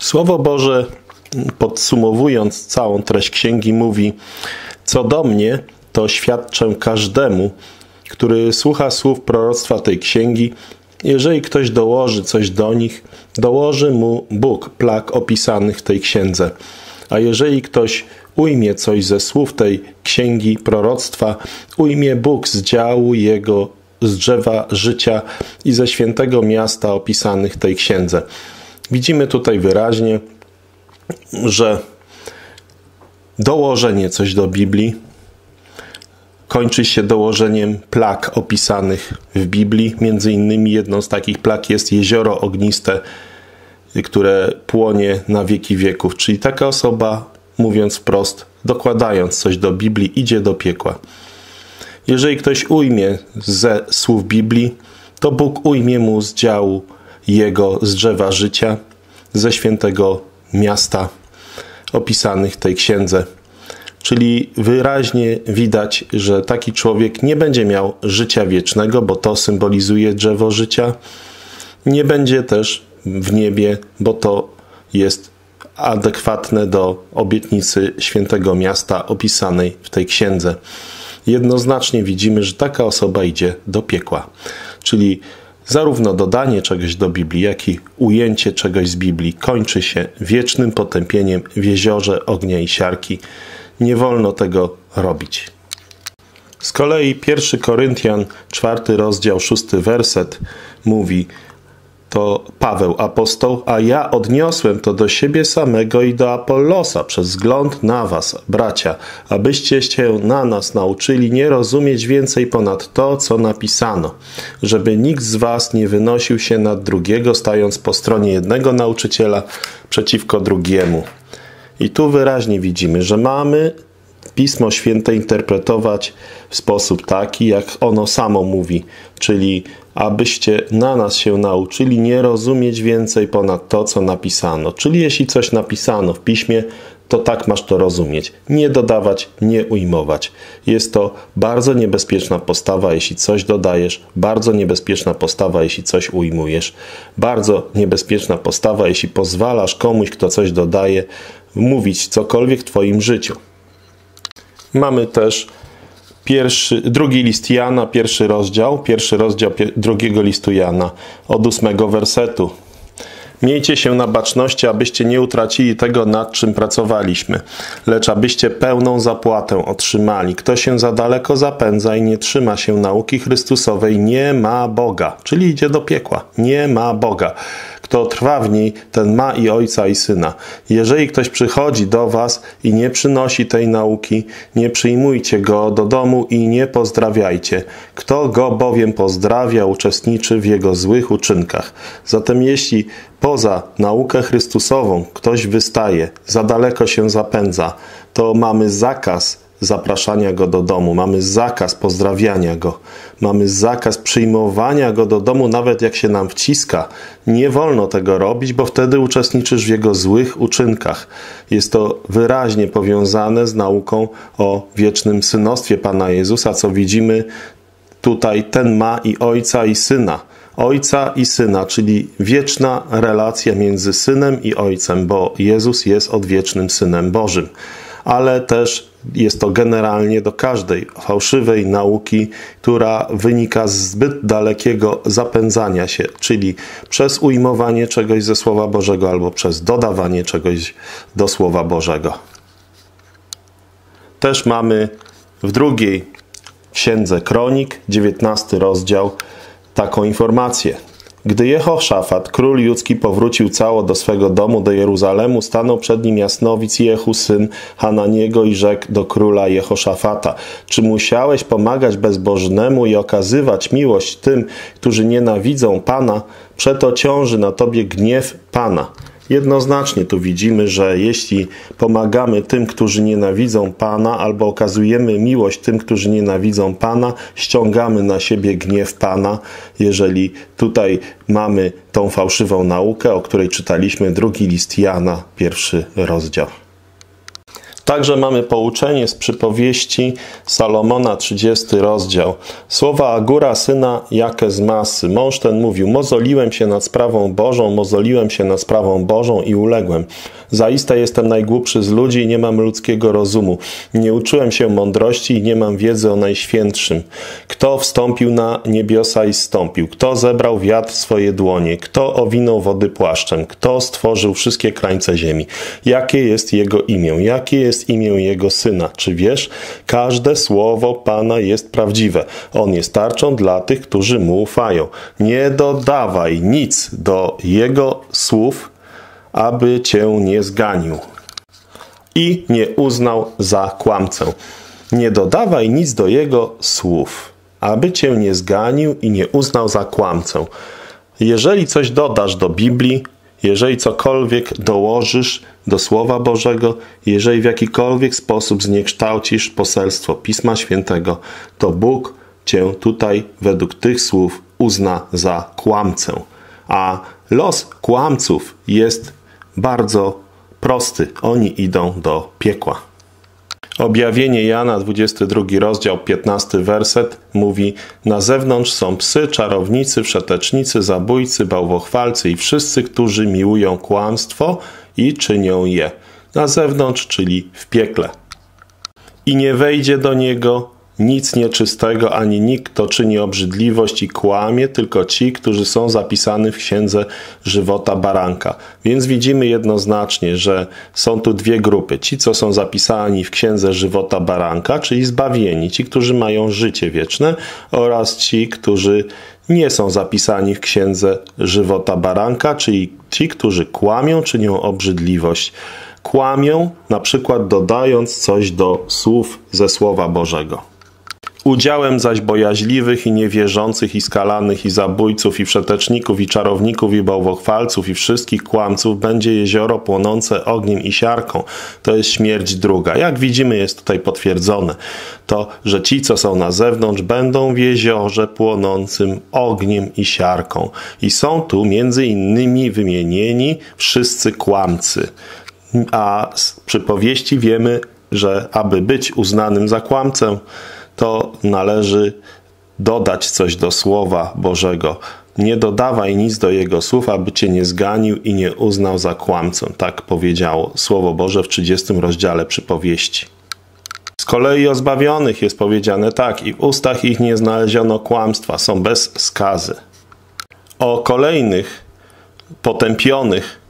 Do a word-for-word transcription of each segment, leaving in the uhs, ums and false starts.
Słowo Boże, podsumowując całą treść Księgi, mówi: co do mnie, to świadczę każdemu, który słucha słów proroctwa tej Księgi, jeżeli ktoś dołoży coś do nich, dołoży mu Bóg plag opisanych w tej Księdze. A jeżeli ktoś ujmie coś ze słów tej Księgi proroctwa, ujmie Bóg z działu jego, z drzewa życia i ze świętego miasta opisanych w tej Księdze. Widzimy tutaj wyraźnie, że dołożenie coś do Biblii kończy się dołożeniem plag opisanych w Biblii. Między innymi jedną z takich plag jest jezioro ogniste, które płonie na wieki wieków. Czyli taka osoba, mówiąc wprost, dokładając coś do Biblii, idzie do piekła. Jeżeli ktoś ujmie ze słów Biblii, to Bóg ujmie mu z działu jego, z drzewa życia, ze świętego miasta opisanych w tej Księdze. Czyli wyraźnie widać, że taki człowiek nie będzie miał życia wiecznego, bo to symbolizuje drzewo życia. Nie będzie też w niebie, bo to jest adekwatne do obietnicy świętego miasta opisanej w tej Księdze. Jednoznacznie widzimy, że taka osoba idzie do piekła. Czyli zarówno dodanie czegoś do Biblii, jak i ujęcie czegoś z Biblii kończy się wiecznym potępieniem w jeziorze ognia i siarki. Nie wolno tego robić. Z kolei pierwszy Koryntian, czwarty rozdział, szósty werset mówi, to Paweł apostoł, a ja odniosłem to do siebie samego i do Apollosa przez wzgląd na was, bracia, abyście się na nas nauczyli nie rozumieć więcej ponad to, co napisano, żeby nikt z was nie wynosił się nad drugiego, stając po stronie jednego nauczyciela przeciwko drugiemu. I tu wyraźnie widzimy, że mamy Pismo Święte interpretować w sposób taki, jak ono samo mówi, czyli abyście na nas się nauczyli nie rozumieć więcej ponad to, co napisano. Czyli jeśli coś napisano w Piśmie, to tak masz to rozumieć. Nie dodawać, nie ujmować. Jest to bardzo niebezpieczna postawa, jeśli coś dodajesz. Bardzo niebezpieczna postawa, jeśli coś ujmujesz. Bardzo niebezpieczna postawa, jeśli pozwalasz komuś, kto coś dodaje, mówić cokolwiek w twoim życiu. Mamy też pierwszy, drugi list Jana, pierwszy rozdział, pierwszy rozdział drugiego listu Jana, od ósmego wersetu. Miejcie się na baczności, abyście nie utracili tego, nad czym pracowaliśmy, lecz abyście pełną zapłatę otrzymali. Kto się za daleko zapędza i nie trzyma się nauki Chrystusowej, nie ma Boga, czyli idzie do piekła, nie ma Boga. Kto trwa w niej, ten ma i Ojca, i Syna. Jeżeli ktoś przychodzi do was i nie przynosi tej nauki, nie przyjmujcie go do domu i nie pozdrawiajcie. Kto go bowiem pozdrawia, uczestniczy w jego złych uczynkach. Zatem jeśli poza naukę Chrystusową ktoś wystaje, za daleko się zapędza, to mamy zakaz zapraszania go do domu, mamy zakaz pozdrawiania go, mamy zakaz przyjmowania go do domu, nawet jak się nam wciska. Nie wolno tego robić, bo wtedy uczestniczysz w jego złych uczynkach. Jest to wyraźnie powiązane z nauką o wiecznym synostwie Pana Jezusa, co widzimy tutaj, ten ma i Ojca, i Syna. Ojca i Syna, czyli wieczna relacja między Synem i Ojcem, bo Jezus jest odwiecznym Synem Bożym. Ale też jest to generalnie do każdej fałszywej nauki, która wynika z zbyt dalekiego zapędzania się, czyli przez ujmowanie czegoś ze Słowa Bożego albo przez dodawanie czegoś do Słowa Bożego. Też mamy w drugiej Księdze Kronik, dziewiętnasty rozdział, taką informację. Gdy Jehoszafat, król judzki, powrócił cało do swego domu do Jeruzalemu, stanął przed nim jasnowic Jehu, syn Hananiego, i rzekł do króla Jehoszafata: czy musiałeś pomagać bezbożnemu i okazywać miłość tym, którzy nienawidzą Pana? Przeto ciąży na tobie gniew Pana. Jednoznacznie tu widzimy, że jeśli pomagamy tym, którzy nienawidzą Pana, albo okazujemy miłość tym, którzy nienawidzą Pana, ściągamy na siebie gniew Pana. Jeżeli tutaj mamy tą fałszywą naukę, o której czytaliśmy, drugi list Jana, pierwszy rozdział. Także mamy pouczenie z przypowieści Salomona, trzydziesty rozdział. Słowa Agura, syna Jakezmasy. Mąż ten mówił: mozoliłem się nad sprawą Bożą, mozoliłem się nad sprawą Bożą i uległem. Zaiste jestem najgłupszy z ludzi i nie mam ludzkiego rozumu. Nie uczyłem się mądrości i nie mam wiedzy o Najświętszym. Kto wstąpił na niebiosa i zstąpił? Kto zebrał wiatr w swoje dłonie? Kto owinął wody płaszczem? Kto stworzył wszystkie krańce ziemi? Jakie jest Jego imię? Jakie jest imię Jego Syna? Czy wiesz? Każde słowo Pana jest prawdziwe. On jest tarczą dla tych, którzy Mu ufają. Nie dodawaj nic do Jego słów, aby Cię nie zganił i nie uznał za kłamcę. Nie dodawaj nic do Jego słów, aby Cię nie zganił i nie uznał za kłamcę. Jeżeli coś dodasz do Biblii, jeżeli cokolwiek dołożysz do Słowa Bożego, jeżeli w jakikolwiek sposób zniekształcisz poselstwo Pisma Świętego, to Bóg Cię tutaj według tych słów uzna za kłamcę. A los kłamców jest bardzo prosty. Oni idą do piekła. Objawienie Jana, dwudziesty drugi rozdział, piętnasty werset mówi: na zewnątrz są psy, czarownicy, wszetecznicy, zabójcy, bałwochwalcy i wszyscy, którzy miłują kłamstwo i czynią je. Na zewnątrz, czyli w piekle. I nie wejdzie do niego nic nieczystego, ani nikt, kto czyni obrzydliwość i kłamie, tylko ci, którzy są zapisani w Księdze Żywota Baranka. Więc widzimy jednoznacznie, że są tu dwie grupy. Ci, co są zapisani w Księdze Żywota Baranka, czyli zbawieni, ci, którzy mają życie wieczne, oraz ci, którzy nie są zapisani w Księdze Żywota Baranka, czyli ci, którzy kłamią, czynią obrzydliwość. Kłamią, na przykład dodając coś do słów ze Słowa Bożego. Udziałem zaś bojaźliwych i niewierzących i skalanych i zabójców i wszeteczników i czarowników i bałwochwalców i wszystkich kłamców będzie jezioro płonące ogniem i siarką. To jest śmierć druga. Jak widzimy, jest tutaj potwierdzone to, że ci, co są na zewnątrz, będą w jeziorze płonącym ogniem i siarką. I są tu między innymi wymienieni wszyscy kłamcy. A z przypowieści wiemy, że aby być uznanym za kłamcę, to należy dodać coś do Słowa Bożego. Nie dodawaj nic do Jego słów, aby Cię nie zganił i nie uznał za kłamcę. Tak powiedziało Słowo Boże w trzydziestym rozdziale przypowieści. Z kolei o zbawionych jest powiedziane tak: i w ustach ich nie znaleziono kłamstwa, są bez skazy. O kolejnych potępionych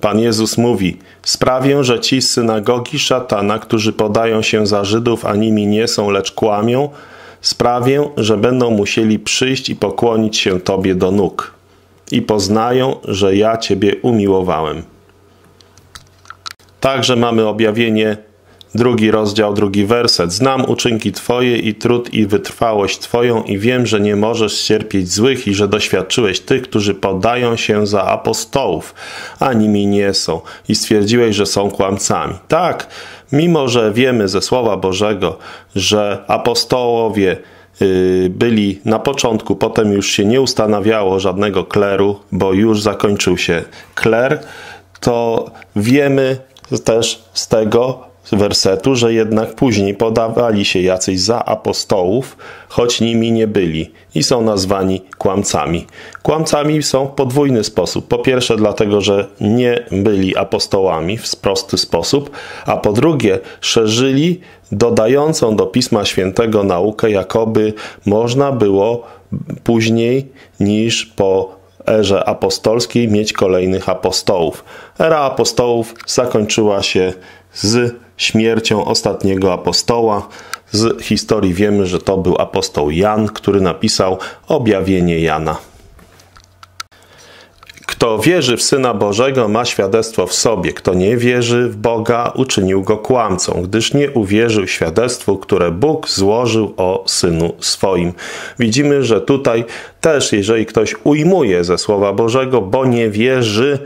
Pan Jezus mówi: sprawię, że ci z synagogi szatana, którzy podają się za Żydów, a nimi nie są, lecz kłamią, sprawię, że będą musieli przyjść i pokłonić się Tobie do nóg i poznają, że ja Ciebie umiłowałem. Także mamy objawienie, drugi rozdział, drugi werset. Znam uczynki Twoje i trud i wytrwałość Twoją i wiem, że nie możesz cierpieć złych i że doświadczyłeś tych, którzy podają się za apostołów, a nimi nie są, i stwierdziłeś, że są kłamcami. Tak, mimo że wiemy ze Słowa Bożego, że apostołowie byli na początku, potem już się nie ustanawiało żadnego kleru, bo już zakończył się kler, to wiemy też z tego wersetu, że jednak później podawali się jacyś za apostołów, choć nimi nie byli, i są nazwani kłamcami. Kłamcami są w podwójny sposób. Po pierwsze dlatego, że nie byli apostołami w prosty sposób, a po drugie szerzyli dodającą do Pisma Świętego naukę, jakoby można było później niż po erze apostolskiej mieć kolejnych apostołów. Era apostołów zakończyła się z śmiercią ostatniego apostoła. Z historii wiemy, że to był apostoł Jan, który napisał Objawienie Jana. Kto wierzy w Syna Bożego, ma świadectwo w sobie. Kto nie wierzy w Boga, uczynił go kłamcą, gdyż nie uwierzył świadectwu, które Bóg złożył o Synu swoim. Widzimy, że tutaj też, jeżeli ktoś ujmuje ze Słowa Bożego, bo nie wierzy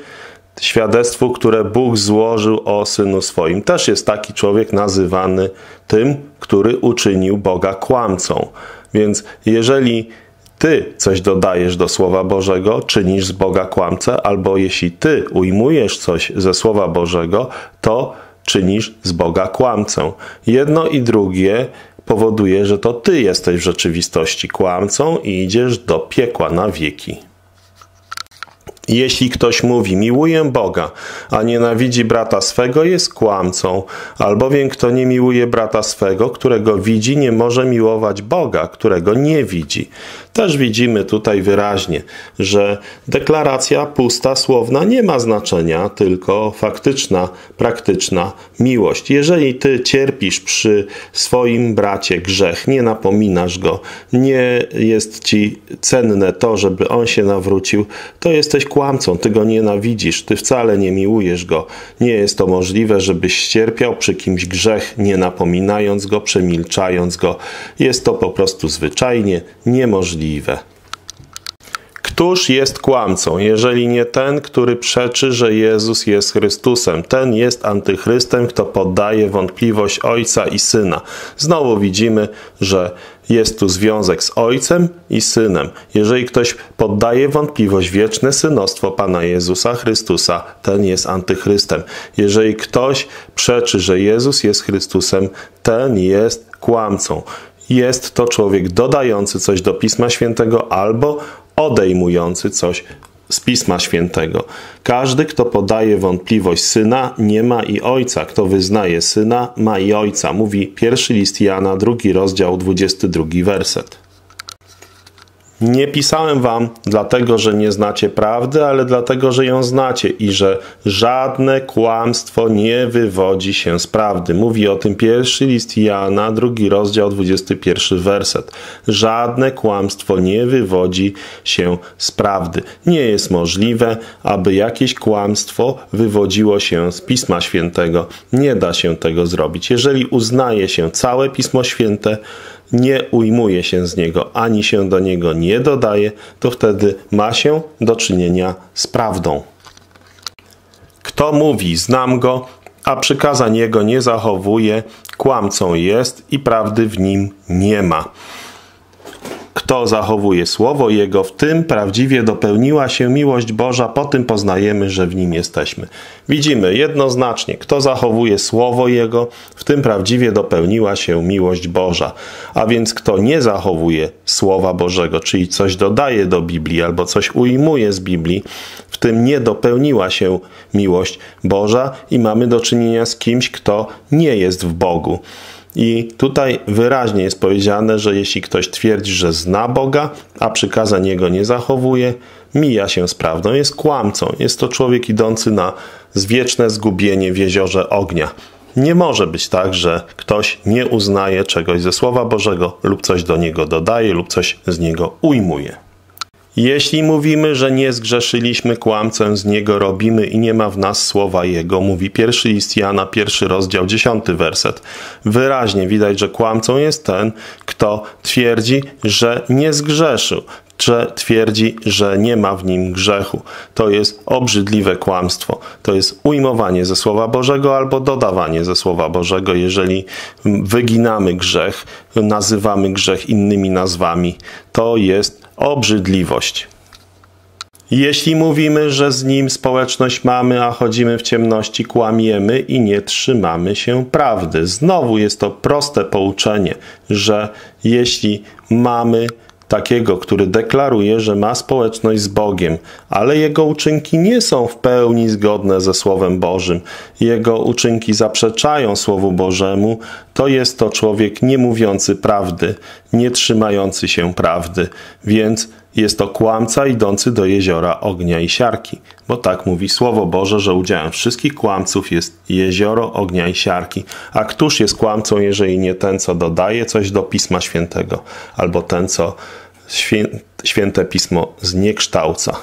świadectwu, które Bóg złożył o Synu swoim, też jest taki człowiek nazywany tym, który uczynił Boga kłamcą. Więc jeżeli Ty coś dodajesz do Słowa Bożego, czynisz z Boga kłamcę, albo jeśli Ty ujmujesz coś ze Słowa Bożego, to czynisz z Boga kłamcę. Jedno i drugie powoduje, że to ty jesteś w rzeczywistości kłamcą i idziesz do piekła na wieki. Jeśli ktoś mówi, miłuję Boga, a nienawidzi brata swego, jest kłamcą, albowiem kto nie miłuje brata swego, którego widzi, nie może miłować Boga, którego nie widzi. Też widzimy tutaj wyraźnie, że deklaracja pusta, słowna nie ma znaczenia, tylko faktyczna, praktyczna miłość. Jeżeli ty cierpisz przy swoim bracie grzech, nie napominasz go, nie jest ci cenne to, żeby on się nawrócił, to jesteś kłamcą, ty go nienawidzisz, ty wcale nie miłujesz go. Nie jest to możliwe, żebyś cierpiał przy kimś grzech, nie napominając go, przemilczając go. Jest to po prostu zwyczajnie niemożliwe. Któż jest kłamcą, jeżeli nie ten, który przeczy, że Jezus jest Chrystusem? Ten jest antychrystem, kto poddaje wątpliwość Ojca i Syna. Znowu widzimy, że jest tu związek z Ojcem i Synem. Jeżeli ktoś poddaje wątpliwość wieczne synostwo Pana Jezusa Chrystusa, ten jest antychrystem. Jeżeli ktoś przeczy, że Jezus jest Chrystusem, ten jest kłamcą. Jest to człowiek dodający coś do Pisma Świętego albo odejmujący coś z Pisma Świętego. Każdy, kto podaje wątpliwość Syna, nie ma i Ojca. Kto wyznaje Syna, ma i Ojca. Mówi pierwszy list Jana, drugi rozdział, dwudziesty drugi werset. Nie pisałem wam dlatego, że nie znacie prawdy, ale dlatego, że ją znacie i że żadne kłamstwo nie wywodzi się z prawdy. Mówi o tym pierwszy list Jana, drugi rozdział, dwudziesty pierwszy werset. Żadne kłamstwo nie wywodzi się z prawdy. Nie jest możliwe, aby jakieś kłamstwo wywodziło się z Pisma Świętego. Nie da się tego zrobić. Jeżeli uznaje się całe Pismo Święte, nie ujmuje się z niego, ani się do niego nie dodaje, to wtedy ma się do czynienia z prawdą. Kto mówi, znam go, a przykazań jego nie zachowuje, kłamcą jest i prawdy w nim nie ma. Kto zachowuje słowo jego, w tym prawdziwie dopełniła się miłość Boża, po tym poznajemy, że w nim jesteśmy. Widzimy jednoznacznie, kto zachowuje słowo jego, w tym prawdziwie dopełniła się miłość Boża. A więc kto nie zachowuje słowa Bożego, czyli coś dodaje do Biblii albo coś ujmuje z Biblii, w tym nie dopełniła się miłość Boża i mamy do czynienia z kimś, kto nie jest w Bogu. I tutaj wyraźnie jest powiedziane, że jeśli ktoś twierdzi, że zna Boga, a przykazań Jego nie zachowuje, mija się z prawdą, jest kłamcą. Jest to człowiek idący na wieczne zgubienie w jeziorze ognia. Nie może być tak, że ktoś nie uznaje czegoś ze Słowa Bożego lub coś do niego dodaje lub coś z niego ujmuje. Jeśli mówimy, że nie zgrzeszyliśmy, kłamcę z niego robimy i nie ma w nas słowa jego, mówi pierwszy list Jana, pierwszy rozdział, dziesiąty werset. Wyraźnie widać, że kłamcą jest ten, kto twierdzi, że nie zgrzeszył, że twierdzi, że nie ma w nim grzechu. To jest obrzydliwe kłamstwo. To jest ujmowanie ze Słowa Bożego albo dodawanie ze Słowa Bożego, jeżeli wyginamy grzech, nazywamy grzech innymi nazwami. To jest obrzydliwość. Jeśli mówimy, że z nim społeczność mamy, a chodzimy w ciemności, kłamiemy i nie trzymamy się prawdy. Znowu jest to proste pouczenie, że jeśli mamy takiego, który deklaruje, że ma społeczność z Bogiem, ale jego uczynki nie są w pełni zgodne ze Słowem Bożym, jego uczynki zaprzeczają Słowu Bożemu, to jest to człowiek nie mówiący prawdy, nie trzymający się prawdy, więc jest to kłamca idący do jeziora ognia i siarki, bo tak mówi Słowo Boże, że udziałem wszystkich kłamców jest jezioro ognia i siarki. A któż jest kłamcą, jeżeli nie ten, co dodaje coś do Pisma Świętego, albo ten, co Święte Pismo zniekształca?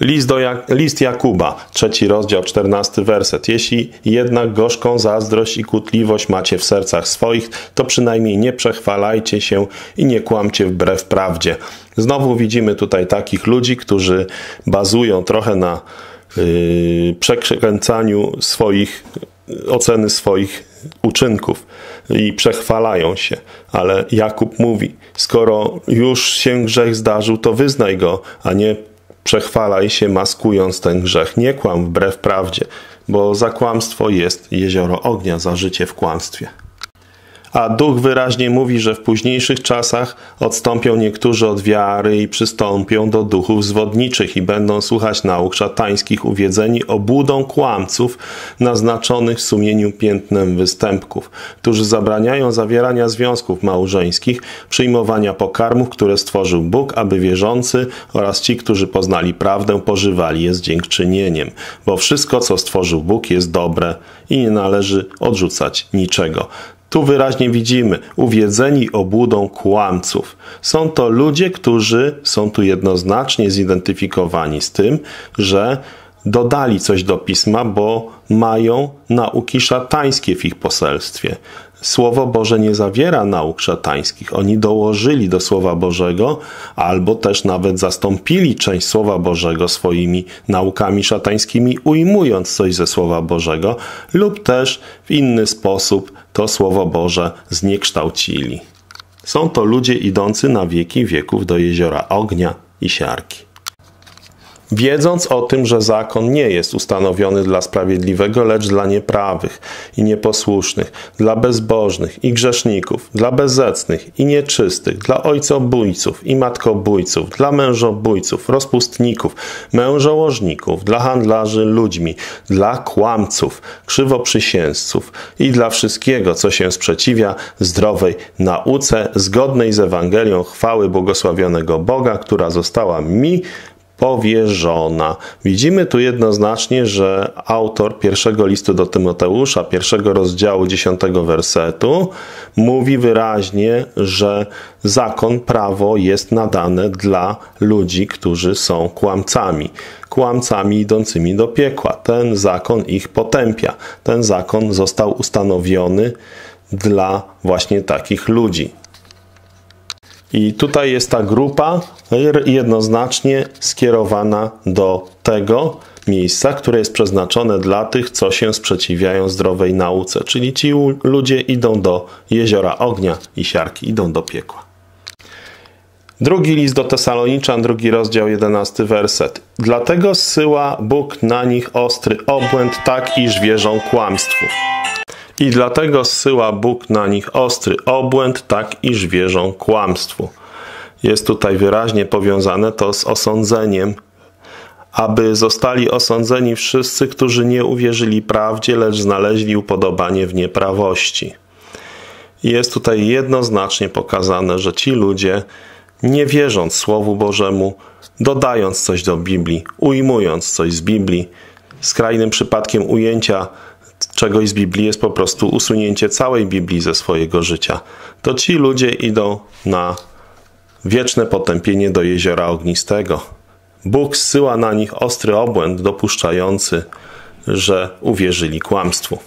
List, do Jak- List Jakuba, trzeci rozdział, czternasty werset. Jeśli jednak gorzką zazdrość i kłótliwość macie w sercach swoich, to przynajmniej nie przechwalajcie się i nie kłamcie wbrew prawdzie. Znowu widzimy tutaj takich ludzi, którzy bazują trochę na yy, przekręcaniu swoich, oceny swoich uczynków i przechwalają się. Ale Jakub mówi, skoro już się grzech zdarzył, to wyznaj go, a nie Przechwalaj się, maskując ten grzech. Nie kłam wbrew prawdzie, bo za kłamstwo jest jezioro ognia, za życie w kłamstwie. A Duch wyraźnie mówi, że w późniejszych czasach odstąpią niektórzy od wiary i przystąpią do duchów zwodniczych i będą słuchać nauk szatańskich, uwiedzeni obłudą kłamców naznaczonych w sumieniu piętnem występków, którzy zabraniają zawierania związków małżeńskich, przyjmowania pokarmów, które stworzył Bóg, aby wierzący oraz ci, którzy poznali prawdę, pożywali je z dziękczynieniem, bo wszystko, co stworzył Bóg, jest dobre i nie należy odrzucać niczego. Tu wyraźnie widzimy, uwiedzeni obłudą kłamców. Są to ludzie, którzy są tu jednoznacznie zidentyfikowani z tym, że dodali coś do Pisma, bo mają nauki szatańskie w ich poselstwie. Słowo Boże nie zawiera nauk szatańskich. Oni dołożyli do Słowa Bożego albo też nawet zastąpili część Słowa Bożego swoimi naukami szatańskimi, ujmując coś ze Słowa Bożego lub też w inny sposób to Słowo Boże zniekształcili. Są to ludzie idący na wieki wieków do jeziora ognia i siarki. Wiedząc o tym, że zakon nie jest ustanowiony dla sprawiedliwego, lecz dla nieprawych i nieposłusznych, dla bezbożnych i grzeszników, dla bezzecnych i nieczystych, dla ojcobójców i matkobójców, dla mężobójców, rozpustników, mężołożników, dla handlarzy ludźmi, dla kłamców, krzywoprzysięzców i dla wszystkiego, co się sprzeciwia zdrowej nauce, zgodnej z Ewangelią chwały błogosławionego Boga, która została mi powierzona. Widzimy tu jednoznacznie, że autor pierwszego listu do Tymoteusza, pierwszego rozdziału, dziesiątego wersetu mówi wyraźnie, że zakon, prawo jest nadane dla ludzi, którzy są kłamcami. Kłamcami idącymi do piekła. Ten zakon ich potępia. Ten zakon został ustanowiony dla właśnie takich ludzi. I tutaj jest ta grupa jednoznacznie skierowana do tego miejsca, które jest przeznaczone dla tych, co się sprzeciwiają zdrowej nauce. Czyli ci ludzie idą do jeziora ognia i siarki, idą do piekła. Drugi list do Tesaloniczan, drugi rozdział, jedenasty werset. Dlatego zsyła Bóg na nich ostry obłęd, tak iż wierzą kłamstwu. I dlatego zsyła Bóg na nich ostry obłęd, tak iż wierzą kłamstwu. Jest tutaj wyraźnie powiązane to z osądzeniem, aby zostali osądzeni wszyscy, którzy nie uwierzyli prawdzie, lecz znaleźli upodobanie w nieprawości. Jest tutaj jednoznacznie pokazane, że ci ludzie, nie wierząc Słowu Bożemu, dodając coś do Biblii, ujmując coś z Biblii, skrajnym przypadkiem ujęcia czegoś z Biblii jest po prostu usunięcie całej Biblii ze swojego życia, to ci ludzie idą na wieczne potępienie do jeziora ognistego. Bóg zsyła na nich ostry obłęd dopuszczający, że uwierzyli kłamstwu.